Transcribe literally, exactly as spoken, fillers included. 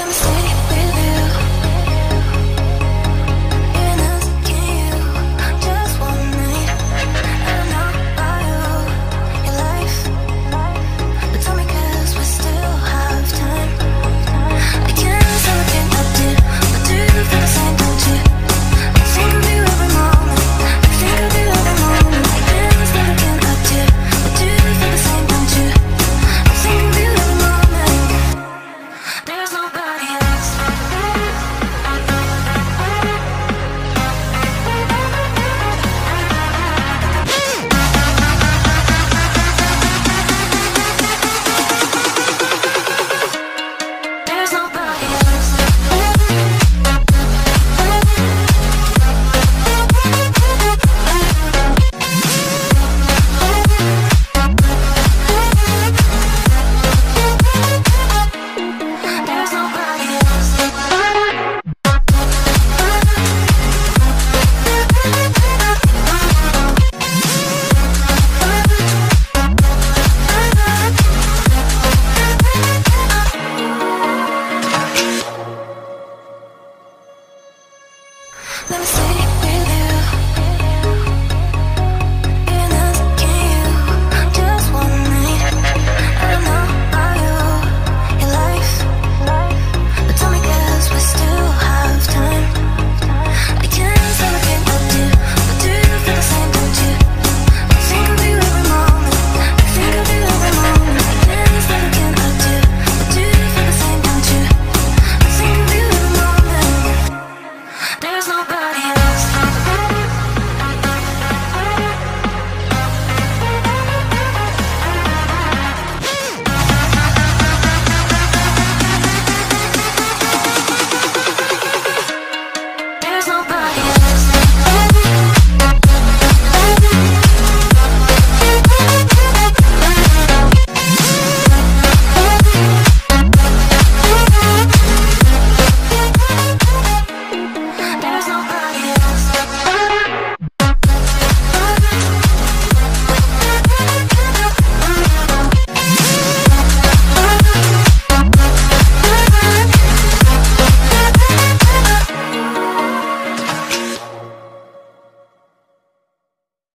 them stay.